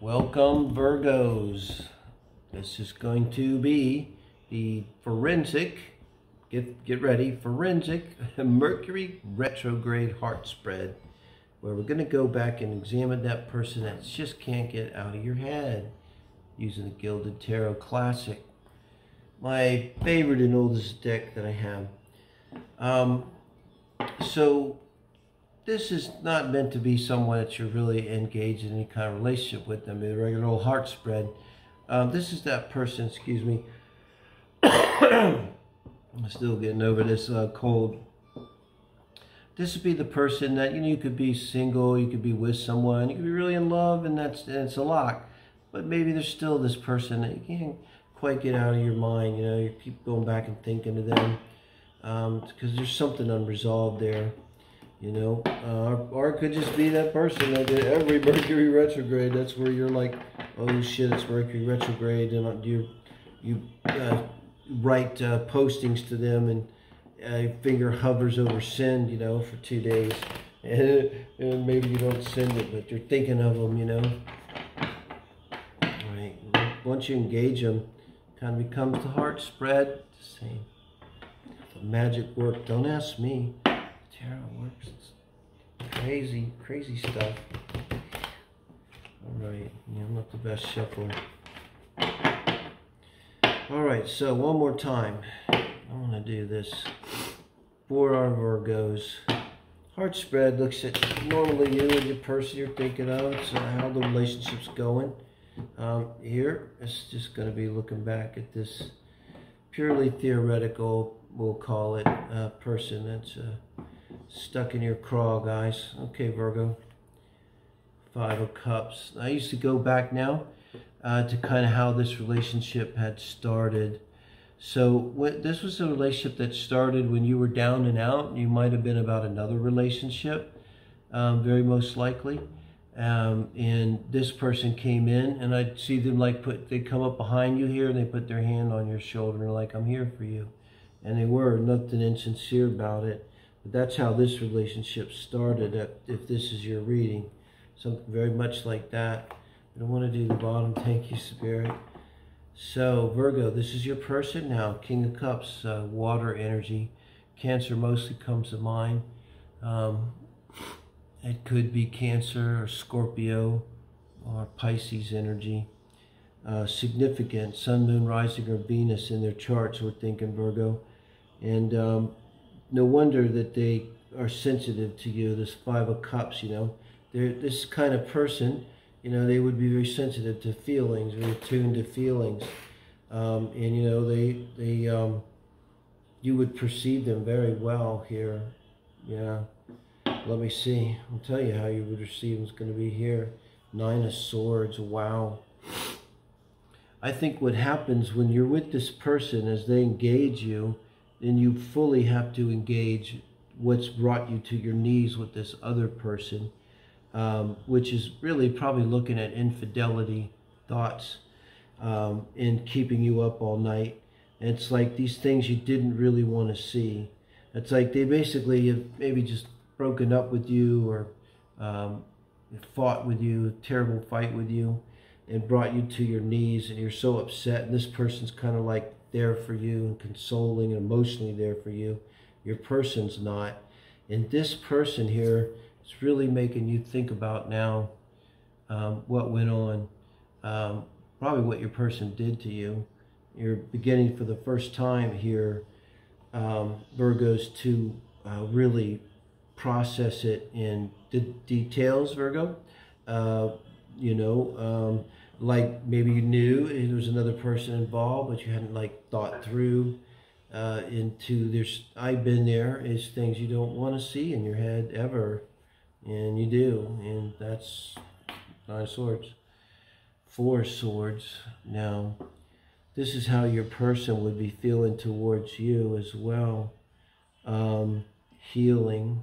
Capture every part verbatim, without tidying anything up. Welcome, Virgos. This is going to be the forensic, get, get ready, forensic Mercury Retrograde Heart Spread, where we're going to go back and examine that person that just can't get out of your head using the Gilded Tarot Classic. My favorite and oldest deck that I have. Um, so... This is not meant to be someone that you're really engaged in any kind of relationship with. I mean, the regular old heart spread. Um, this is that person, excuse me. I'm still getting over this uh, cold. This would be the person that, you know, you could be single, you could be with someone, you could be really in love, and that's and it's a lock. But maybe there's still this person that you can't quite get out of your mind, you know, you keep going back and thinking to them. Um, because there's something unresolved there. You know, uh, or it could just be that person that did every Mercury retrograde. That's where you're like, oh shit, it's Mercury retrograde, and you you uh, write uh, postings to them, and uh, your finger hovers over send, you know, for two days, and, and maybe you don't send it, but you're thinking of them, you know. All right, once you engage them, it kind of becomes the heart spread. The same, the magic work. Don't ask me. Tarot works. It's crazy, crazy stuff. Alright, yeah, I'm not the best shuffler. Alright, so one more time. I want to do this for our Virgos. Heart spread looks at normally you and the person you're thinking of, so how the relationship's going. Um, here, it's just going to be looking back at this purely theoretical, we'll call it, uh, person that's... Uh, stuck in your craw, guys. Okay, Virgo. Five of Cups. I used to go back now uh, to kind of how this relationship had started. So what, this was a relationship that started when you were down and out. You might have been about another relationship, um, very most likely. Um, and this person came in, and I'd see them like put, they come up behind you here, and they put their hand on your shoulder, and like, I'm here for you. And they were, nothing insincere about it. That's how this relationship started, if this is your reading. Something very much like that. I don't want to do the bottom. Thank you, Spirit. So, Virgo, this is your person now. King of Cups, uh, water energy. Cancer mostly comes to mind. Um, it could be Cancer or Scorpio or Pisces energy. Uh, significant. Sun, Moon, Rising, or Venus in their charts, we're thinking, Virgo. And... Um, no wonder that they are sensitive to you, this Five of Cups, you know. They're this kind of person, you know, they would be very sensitive to feelings, very attuned to feelings. Um, and, you know, they, they um, you would perceive them very well here. Yeah. Let me see. I'll tell you how you would receive them. It's going to be here. Nine of Swords. Wow. I think what happens when you're with this person as they engage you, then you fully have to engage what's brought you to your knees with this other person, um, which is really probably looking at infidelity thoughts um, and keeping you up all night. And it's like these things you didn't really want to see. It's like they basically have maybe just broken up with you, or um, fought with you, a terrible fight with you, and brought you to your knees, and you're so upset, and this person's kind of like there for you and consoling and emotionally there for you. Your person's not. And this person here is really making you think about now um, what went on, um, probably what your person did to you. You're beginning for the first time here, um, Virgos, to uh, really process it in the details, Virgo. Uh, you know, um, like maybe you knew there was another person involved, but you hadn't like thought through uh, into there's I've been there is things you don't want to see in your head ever, and you do, and that's Nine of Swords, Four of Swords. Now, this is how your person would be feeling towards you as well. Um, healing.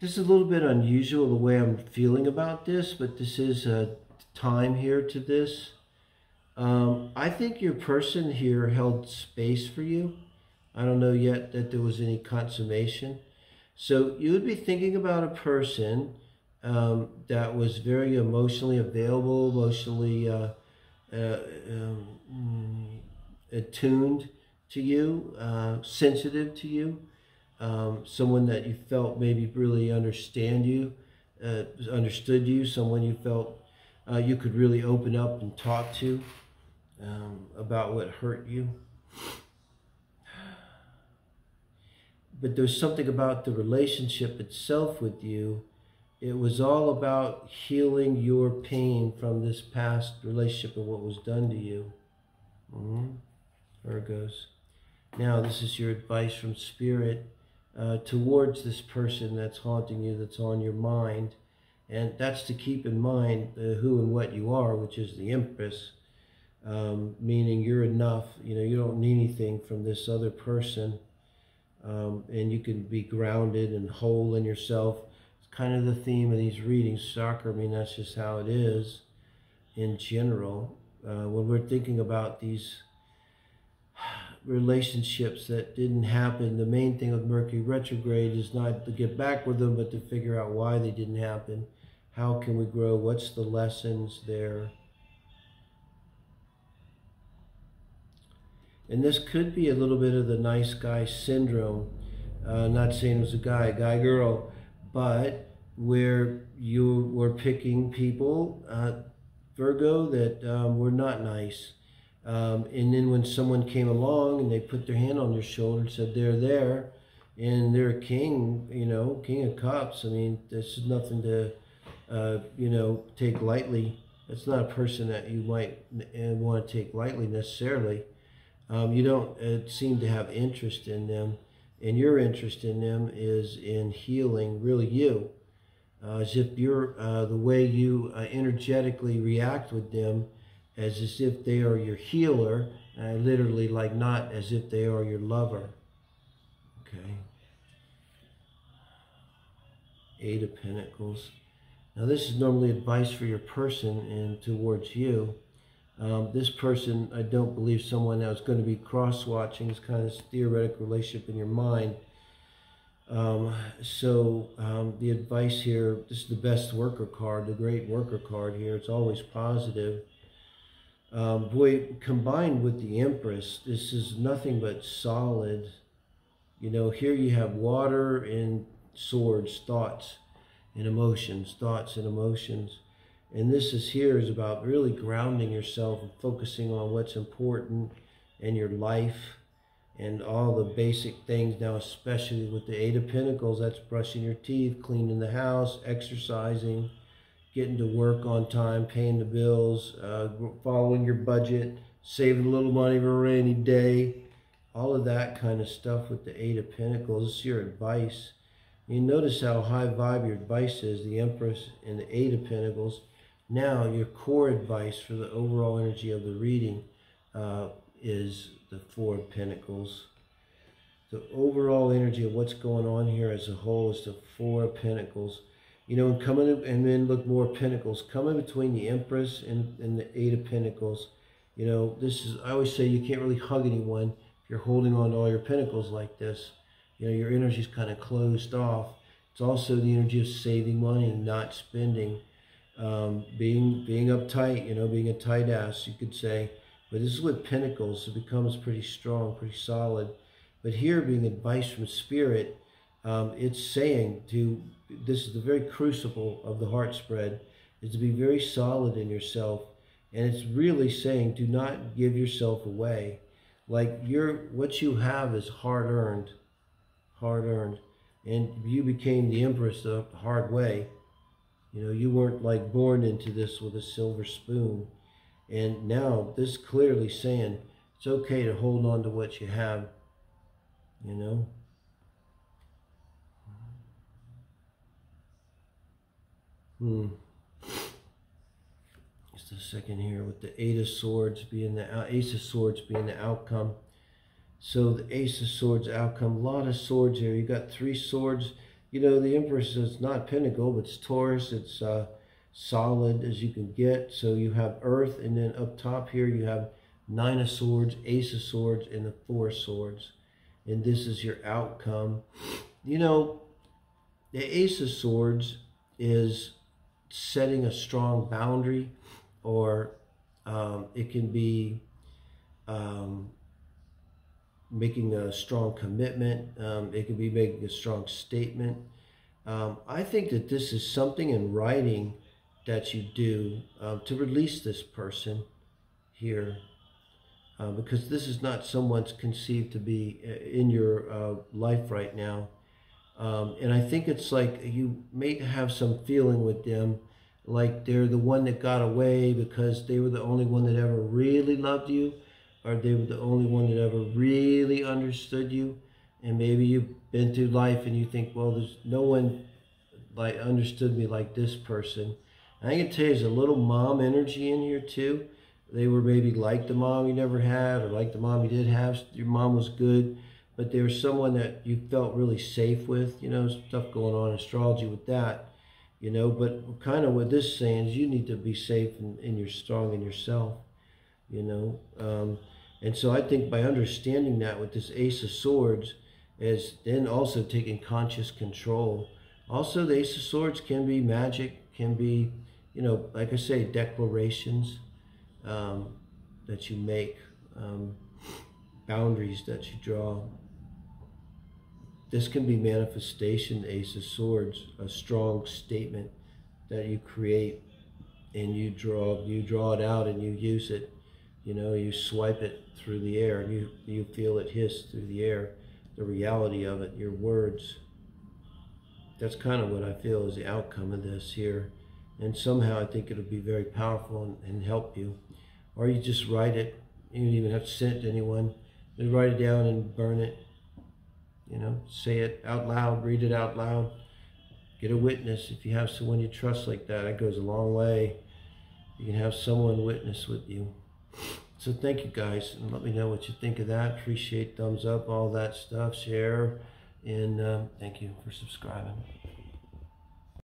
This is a little bit unusual the way I'm feeling about this, but this is a time here to this. Um, I think your person here held space for you. I don't know yet that there was any consummation, So you would be thinking about a person um, that was very emotionally available, emotionally uh, uh, um, attuned to you, uh, sensitive to you, um, someone that you felt maybe really understand you, uh, understood you, someone you felt uh, you could really open up and talk to um, about what hurt you. But there's something about the relationship itself with you. It was all about healing your pain from this past relationship and what was done to you. Mm-hmm. Virgos. Now, this is your advice from Spirit uh, towards this person that's haunting you, that's on your mind. And that's to keep in mind uh, who and what you are, which is the Empress, um, meaning you're enough. You know, you don't need anything from this other person. Um, and you can be grounded and whole in yourself. It's kind of the theme of these readings, Chakra. I mean, that's just how it is in general. Uh, when we're thinking about these relationships that didn't happen, the main thing with Mercury retrograde is not to get back with them, but to figure out why they didn't happen. How can we grow? What's the lessons there? And this could be a little bit of the nice guy syndrome. Uh, not saying it was a guy, guy, girl, but where you were picking people, uh, Virgo, that um, were not nice. Um, and then when someone came along and they put their hand on your shoulder and said, they're there, and they're a king, you know, King of Cups. I mean, this is nothing to, uh, you know, take lightly. It's not a person that you might want to take lightly necessarily. Um, you don't uh, seem to have interest in them, and your interest in them is in healing, really you. Uh, as if you're, uh, the way you uh, energetically react with them, as, as if they are your healer, uh, literally like not as if they are your lover. Okay. Eight of Pentacles. Now this is normally advice for your person and towards you. Um, this person, I don't believe someone that was going to be cross-watching. It's kind of a theoretical relationship in your mind. Um, so um, the advice here, this is the best worker card, the great worker card here. It's always positive. Um, boy, combined with the Empress, this is nothing but solid. You know, here you have water and swords, thoughts and emotions, thoughts and emotions. And this is here is about really grounding yourself and focusing on what's important in your life and all the basic things now, especially with the Eight of Pentacles, that's brushing your teeth, cleaning the house, exercising, getting to work on time, paying the bills, uh, following your budget, saving a little money for a rainy day, all of that kind of stuff with the Eight of Pentacles. This is your advice. You notice how high vibe your advice is, the Empress and the Eight of Pentacles. Now, your core advice for the overall energy of the reading uh, is the Four of Pentacles. The overall energy of what's going on here as a whole is the Four of Pentacles. You know, and coming and then look more Pentacles coming between the Empress and, and the Eight of Pentacles. You know, this is I always say you can't really hug anyone if you're holding on to all your Pentacles like this. You know, your energy's kind of closed off. It's also the energy of saving money and not spending. Um, being being uptight, you know, being a tight ass, you could say. But this is with Pentacles, it becomes pretty strong, pretty solid. But here, being advice from Spirit, um, it's saying to, this is the very crucible of the heart spread, is to be very solid in yourself. And it's really saying, do not give yourself away. Like, your what you have is hard-earned, hard-earned. And you became the Empress the hard way. You know, you weren't like born into this with a silver spoon. And now this clearly saying it's okay to hold on to what you have, you know. Hmm. Just a second here with the Eight of Swords being the Ace of Swords being the outcome. So the Ace of Swords outcome, a lot of swords here. You got three swords. You know, the Empress is not Pentacle, but it's Taurus. It's uh, solid as you can get. So you have Earth, and then up top here you have Nine of Swords, Ace of Swords, and the Four of Swords. And this is your outcome. You know, The Ace of Swords is setting a strong boundary, or um, it can be um, making a strong commitment. Um, it can be making a strong statement. Um, I think that this is something in writing that you do uh, to release this person here, uh, because this is not someone's conceived to be in your uh, life right now. Um, and I think it's like you may have some feeling with them, like they're the one that got away because they were the only one that ever really loved you, or they were the only one that ever really understood you. And maybe you've been through life and you think, well, there's no one like understood me like this person. And I can tell you there's a little mom energy in here too. They were maybe like the mom you never had, or like the mom you did have. Your mom was good, but there was someone that you felt really safe with, you know, stuff going on in astrology with that, you know. But kind of what this is saying is you need to be safe and, and you're strong in yourself, you know. Um, and so I think by understanding that with this Ace of Swords is then also taking conscious control. Also, the Ace of Swords can be magic, can be, you know, like I say, declarations um, that you make, um, boundaries that you draw. This can be manifestation, Ace of Swords, a strong statement that you create and you draw, you draw it out and you use it. You know, you swipe it through the air and you, you feel it hiss through the air, the reality of it, your words. That's kind of what I feel is the outcome of this here. And somehow I think it'll be very powerful and, and help you. Or you just write it. You don't even have to send it to anyone. Just write it down and burn it. You know, say it out loud, read it out loud. Get a witness if you have someone you trust like that. That goes a long way. You can have someone witness with you. So thank you guys, and let me know what you think of that. Appreciate thumbs up, all that stuff, share, and uh, thank you for subscribing.